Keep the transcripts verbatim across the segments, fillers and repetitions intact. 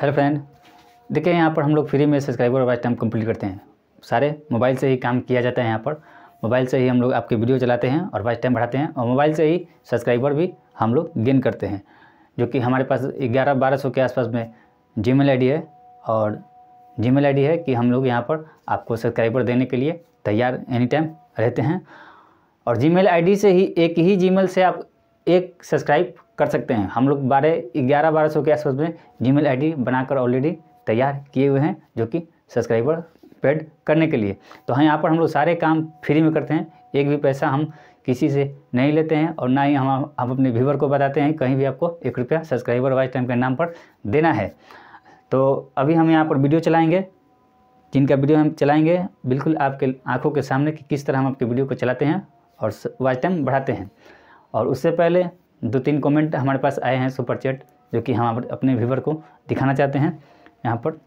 Hello friend, देखिए यहाँ पर हम लोग फ्री में सब्सक्राइबर वाच टाइम कंप्लीट करते हैं। सारे मोबाइल से ही काम किया जाता है। यहाँ पर मोबाइल से ही हम लोग आपके वीडियो चलाते हैं और वाच टाइम बढ़ाते हैं, और मोबाइल से ही सब्सक्राइबर भी हम लोग गेन करते हैं, जो कि हमारे पास ग्यारह बारह सौ के आसपास में जी मेल आई डी है। और जी मेल आई डी है कि हम लोग यहाँ पर आपको सब्सक्राइबर देने के लिए तैयार एनी टाइम रहते हैं। और जी मेल आई डी से ही, एक ही जी मेल से आप एक सब्सक्राइब कर सकते हैं। हम लोग बारह ग्यारह बारह सौ के आसपास में जीमेल आईडी बनाकर ऑलरेडी तैयार किए हुए हैं, जो कि सब्सक्राइबर पेड करने के लिए। तो हाँ, यहाँ पर हम लोग सारे काम फ्री में करते हैं। एक भी पैसा हम किसी से नहीं लेते हैं, और ना ही हम हम अपने व्यूवर को बताते हैं कहीं भी आपको एक रुपया सब्सक्राइबर वाइज टाइम के नाम पर देना है। तो अभी हम यहाँ पर वीडियो चलाएँगे, जिनका वीडियो हम चलाएँगे बिल्कुल आपके आँखों के सामने कि किस तरह हम आपके वीडियो को चलाते हैं और वाइज टाइम बढ़ाते हैं। और उससे पहले दो तीन कमेंट हमारे पास आए हैं सुपर चैट, जो कि हम अपने व्यूवर को दिखाना चाहते हैं। यहाँ पर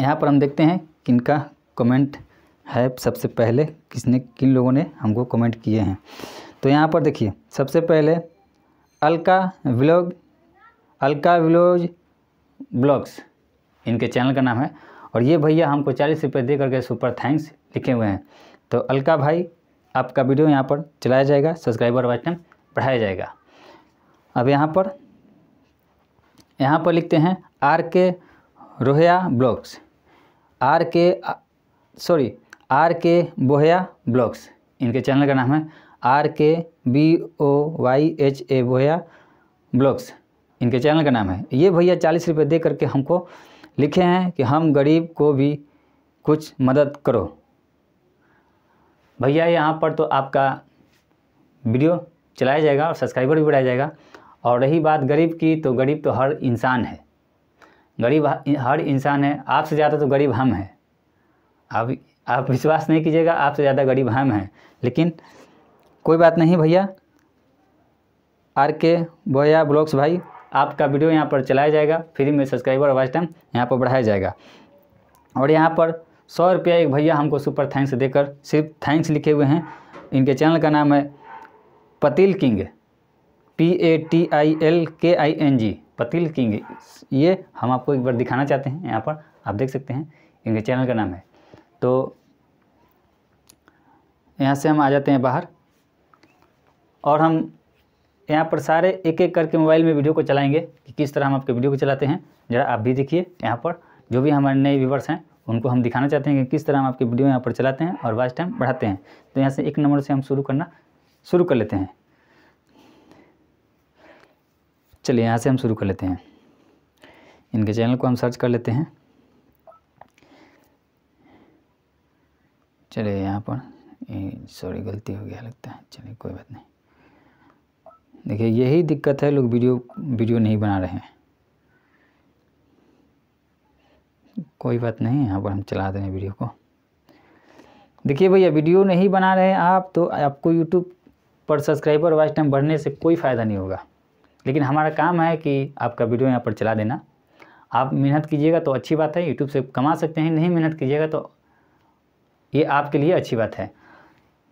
यहाँ पर हम देखते हैं किनका कमेंट है। सबसे पहले किसने किन लोगों ने हमको कमेंट किए हैं, तो यहाँ पर देखिए। सबसे पहले Alka vlog Alka vlogs blogs इनके चैनल का नाम है, और ये भैया हमको चालीस रुपये दे करके सुपर थैंक्स लिखे हुए हैं। तो अलका भाई, आपका वीडियो यहाँ पर चलाया जाएगा, सब्सक्राइबर वाच टाइम बढ़ाया जाएगा। अब यहाँ पर यहाँ पर लिखते हैं R K Rohiya blogs R K sorry R K Bohiya blogs इनके चैनल का नाम है। R K B O Y H A बोहिया blogs इनके चैनल का नाम है। ये भैया चालीस रुपये दे करके हमको लिखे हैं कि हम गरीब को भी कुछ मदद करो। भैया, यहाँ पर तो आपका वीडियो चलाया जाएगा और सब्सक्राइबर भी बढ़ाया जाएगा। और रही बात गरीब की, तो गरीब तो हर इंसान है, गरीब हर इंसान है। आपसे ज़्यादा तो गरीब हम हैं। आप आप विश्वास नहीं कीजिएगा, आपसे ज़्यादा गरीब हम हैं। लेकिन कोई बात नहीं भैया, आर के बोया ब्लॉग्स भाई, आपका वीडियो यहाँ पर चलाया जाएगा फ्री में, सब्सक्राइबर और वाच टाइम यहाँ पर बढ़ाया जाएगा। और यहाँ पर सौ रुपया एक भैया हमको सुपर थैंक्स देकर सिर्फ थैंक्स लिखे हुए हैं। इनके चैनल का नाम है Patil king, P A T I L K I N G, पतील king. ये हम आपको एक बार दिखाना चाहते हैं। यहाँ पर आप देख सकते हैं, इनके चैनल का नाम है। तो यहाँ से हम आ जाते हैं बाहर, और हम यहाँ पर सारे एक एक करके मोबाइल में वीडियो को चलाएँगे कि किस तरह हम आपके वीडियो को चलाते हैं। ज़रा आप भी देखिए, यहाँ पर जो भी हमारे नए व्यूवर्स हैं उनको हम दिखाना चाहते हैं कि किस तरह हम आपकी वीडियो यहाँ पर चलाते हैं और वाच टाइम बढ़ाते हैं। तो यहाँ से एक नंबर से हम शुरू करना शुरू कर लेते हैं। चलिए, यहाँ से हम शुरू कर लेते हैं। इनके चैनल को हम सर्च कर लेते हैं। चलिए, यहाँ पर सॉरी गलती हो गया लगता है। चलिए, कोई बात नहीं। देखिए, यही दिक्कत है, लोग वीडियो वीडियो नहीं बना रहे हैं। कोई बात नहीं, यहाँ पर हम चला दें वीडियो को। देखिए भैया, वीडियो नहीं बना रहे हैं आप, तो आपको YouTube पर सब्सक्राइबर वाच टाइम बढ़ने से कोई फ़ायदा नहीं होगा। लेकिन हमारा काम है कि आपका वीडियो यहाँ पर चला देना। आप मेहनत कीजिएगा तो अच्छी बात है, YouTube से कमा सकते हैं। नहीं मेहनत कीजिएगा तो ये आपके लिए अच्छी बात है।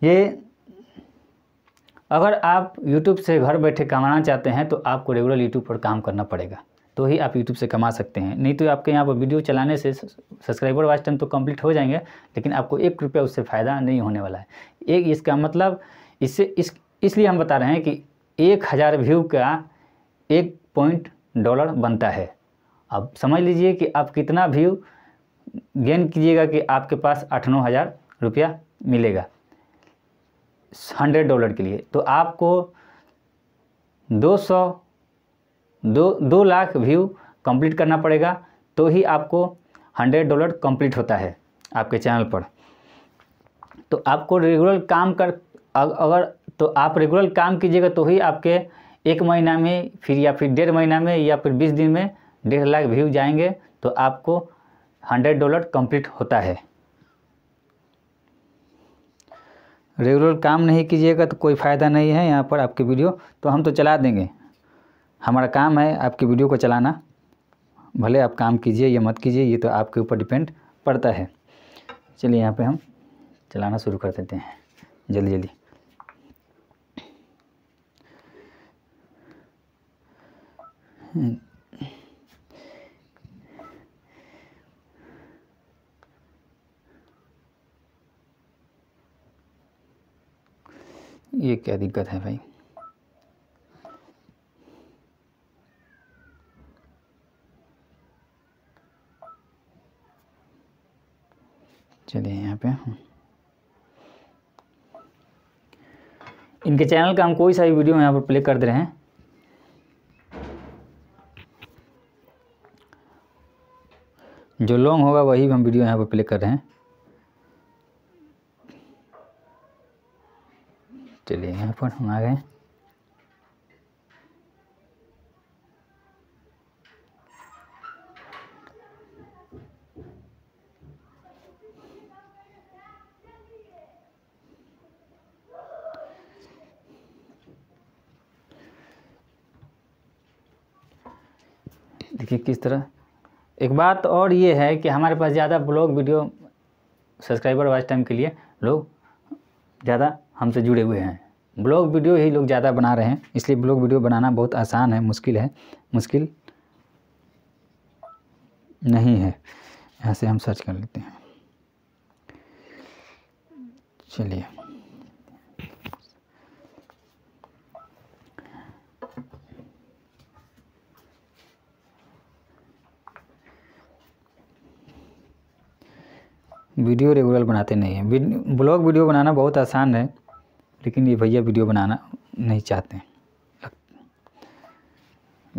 ये अगर आप यूट्यूब से घर बैठे कमाना चाहते हैं तो आपको रेगुलर यूट्यूब पर काम करना पड़ेगा, तो ही आप यूट्यूब से कमा सकते हैं। नहीं तो आपके यहाँ पर वीडियो चलाने से सब्सक्राइबर वाच टाइम तो कंप्लीट हो जाएंगे, लेकिन आपको एक रुपया उससे फ़ायदा नहीं होने वाला है। एक इसका मतलब इससे इस इसलिए हम बता रहे हैं कि एक हज़ार व्यू का एक पॉइंट डॉलर बनता है। अब समझ लीजिए कि आप कितना व्यू गेन कीजिएगा कि आपके पास आठ नौ हज़ार रुपया मिलेगा हंड्रेड डॉलर के लिए। तो आपको दो सौ दो दो लाख व्यू कंप्लीट करना पड़ेगा, तो ही आपको हंड्रेड डॉलर कंप्लीट होता है आपके चैनल पर। तो आपको रेगुलर काम कर अगर तो आप रेगुलर काम कीजिएगा तो ही आपके एक महीना में फिर या फिर डेढ़ महीना में या फिर बीस दिन में डेढ़ लाख व्यू जाएंगे, तो आपको हंड्रेड डॉलर कंप्लीट होता है। रेगुलर काम नहीं कीजिएगा तो कोई फ़ायदा नहीं है। यहाँ पर आपकी वीडियो तो हम तो चला देंगे, हमारा काम है आपकी वीडियो को चलाना। भले आप काम कीजिए या मत कीजिए, ये तो आपके ऊपर डिपेंड पड़ता है। चलिए, यहाँ पे हम चलाना शुरू कर देते हैं जल्दी जल्दी। ये क्या दिक्कत है भाई। चलिए यहाँ पे इनके चैनल का हम कोई सा भी वीडियो यहाँ पर प्ले कर दे रहे हैं। जो लॉन्ग होगा वही हम वीडियो यहाँ पर प्ले कर रहे हैं। चलिए यहाँ पर हम आ गए। देखिए किस तरह। एक बात और ये है कि हमारे पास ज़्यादा blog video subscriber watch time के लिए लोग ज़्यादा हमसे जुड़े हुए हैं। ब्लॉग वीडियो ही लोग ज़्यादा बना रहे हैं, इसलिए ब्लॉग वीडियो बनाना बहुत आसान है, मुश्किल है मुश्किल नहीं है। यहाँ से हम सर्च कर लेते हैं। चलिए वीडियो रेगुलर बनाते नहीं हैं। ब्लॉग वीडियो बनाना बहुत आसान है, लेकिन ये भैया वीडियो बनाना नहीं चाहते।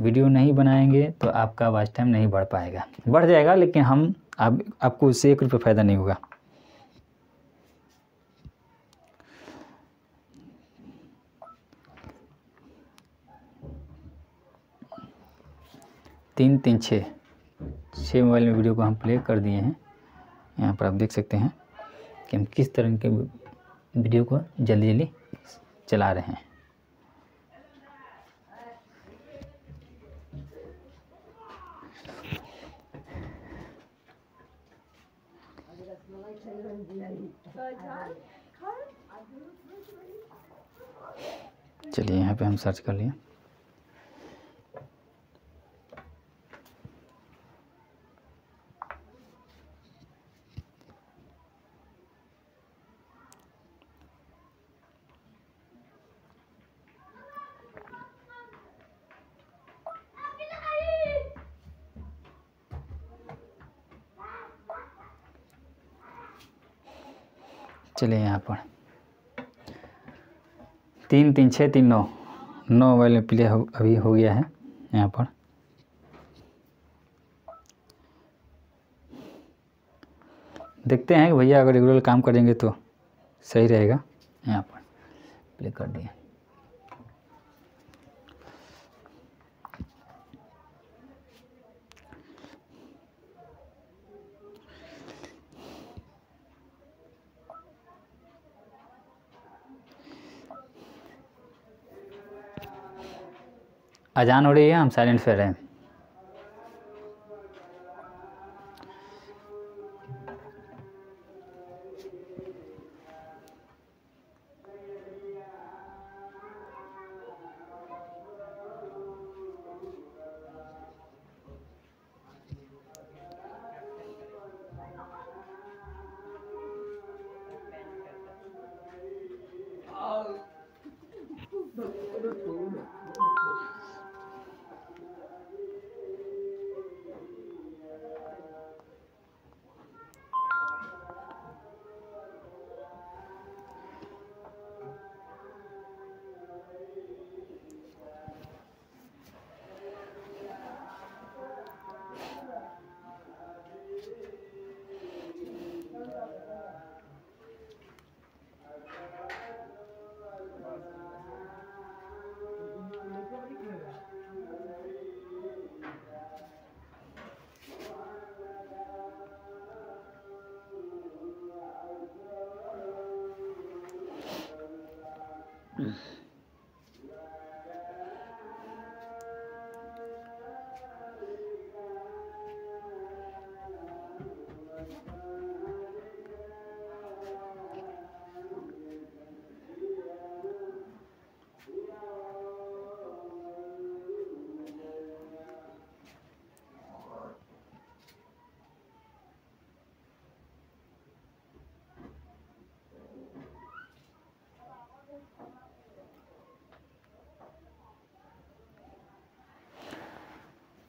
वीडियो नहीं बनाएंगे तो आपका वॉच टाइम नहीं बढ़ पाएगा, बढ़ जाएगा लेकिन हम आप आपको उससे एक रुपये फ़ायदा नहीं होगा। तीन तीन छः छः मोबाइल में वीडियो को हम प्ले कर दिए हैं। यहाँ पर आप देख सकते हैं कि हम किस तरह के वीडियो को जल्दी जल्दी चला रहे हैं। चलिए यहाँ पे हम सर्च कर लिए। चलिए यहाँ पर तीन तीन छः तीन नौ नौ मोबाइल में प्ले हो, अभी हो गया है। यहाँ पर देखते हैं कि भैया अगर रेगुलर काम करेंगे तो सही रहेगा। यहाँ पर प्ले कर दिए। अजान हो रही है, हम साइलेंट पे रहे हैं।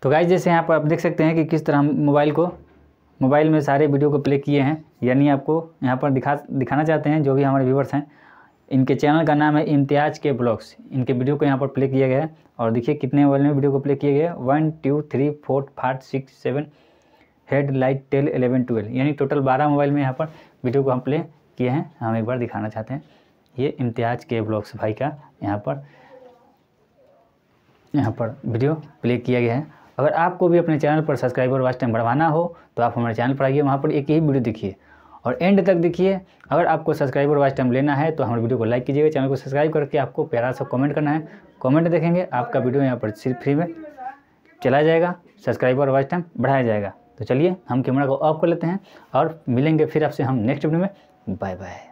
तो गाइस जैसे यहाँ पर आप देख सकते हैं कि किस तरह हम मोबाइल को मोबाइल में सारे वीडियो को प्ले किए हैं, यानी आपको यहाँ पर दिखा दिखाना चाहते हैं जो भी हमारे व्यूवर्स हैं। इनके चैनल का नाम है इम्तियाज़ के ब्लॉग्स। इनके वीडियो को यहाँ पर प्ले किया गया है और देखिए कितने मोबाइल में वीडियो को प्ले किया गया है, one two three four five six seven head light tail eleven twelve, यानी टोटल बारह मोबाइल में यहाँ पर वीडियो को हम प्ले किए हैं। हम एक बार दिखाना चाहते हैं, ये इम्तियाज़ के ब्लॉग्स भाई का यहाँ पर यहाँ पर वीडियो प्ले किया गया है। अगर आपको भी अपने चैनल पर सब्सक्राइबर वॉच टाइम बढ़वाना हो तो आप हमारे चैनल पर आइए, वहाँ पर एक ही वीडियो देखिए और एंड तक देखिए। अगर आपको सब्सक्राइबर वॉच टाइम लेना है तो हमारे वीडियो को लाइक कीजिएगा, चैनल को सब्सक्राइब करके आपको प्यारा सा कमेंट करना है। कमेंट देखेंगे आपका वीडियो यहाँ पर सिर्फ फ्री में चला जाएगा, सब्सक्राइबर वॉच टाइम बढ़ाया जाएगा। तो चलिए हम कैमरा को ऑफ कर लेते हैं और मिलेंगे फिर आपसे हम नेक्स्ट वीडियो में। Bye bye.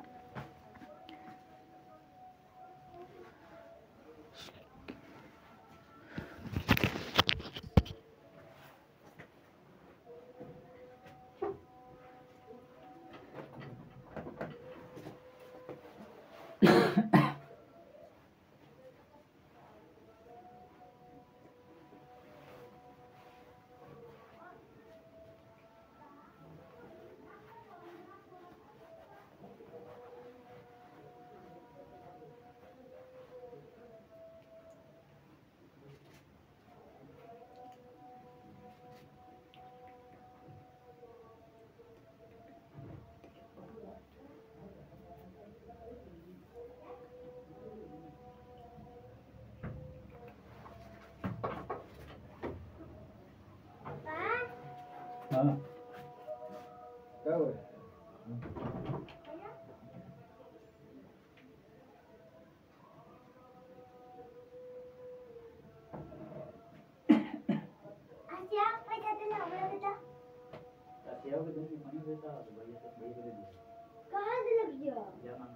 हाँ क्या हुआ? अच्छा पैसा देना होगा बेटा। अच्छा होगा तुम भी पानी बेटा भैया से भैया से कहाँ से लग गया? ना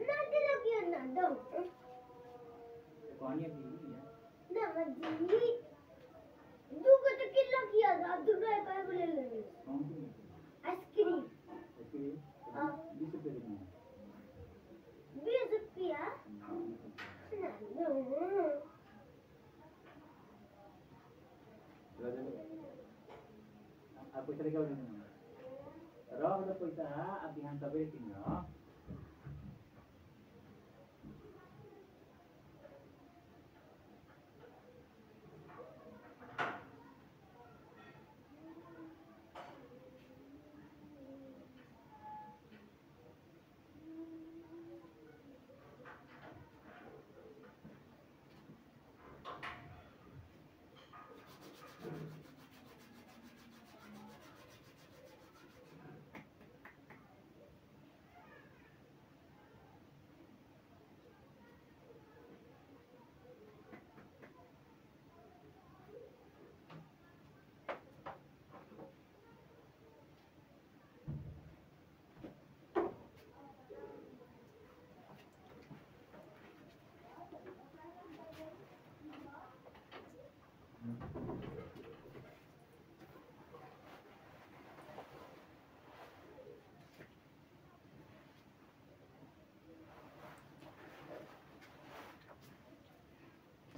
से लग गया ना दो। पानी अभी नहीं है। ना मज़ी दूगो तो किल्ला किया था, अब दूगो एक और बोले ले ले। आइसक्रीम। बीस रुपये कितना है? बीस रुपया? ना ना। आप पैसा लेके आओ ना। राव वाला पैसा आप यहाँ तबे किन्हा।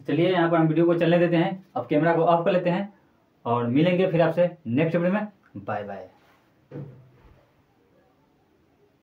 चलिए यहाँ पर हम वीडियो को चलने देते हैं, अब कैमरा को ऑफ कर लेते हैं और मिलेंगे फिर आपसे नेक्स्ट वीडियो में। Bye bye.